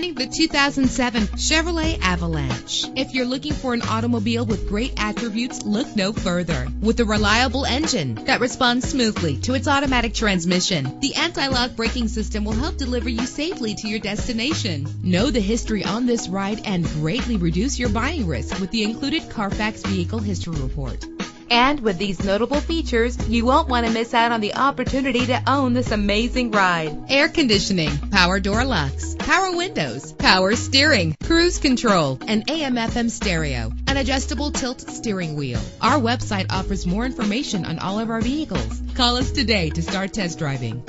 Presenting the 2007 Chevrolet Avalanche. If you're looking for an automobile with great attributes, look no further. With a reliable engine that responds smoothly to its automatic transmission, the anti-lock braking system will help deliver you safely to your destination. Know the history on this ride and greatly reduce your buying risk with the included Carfax Vehicle History Report. And with these notable features, you won't want to miss out on the opportunity to own this amazing ride. Air conditioning, power door locks, power windows, power steering, cruise control, an AM/FM stereo, an adjustable tilt steering wheel. Our website offers more information on all of our vehicles. Call us today to start test driving.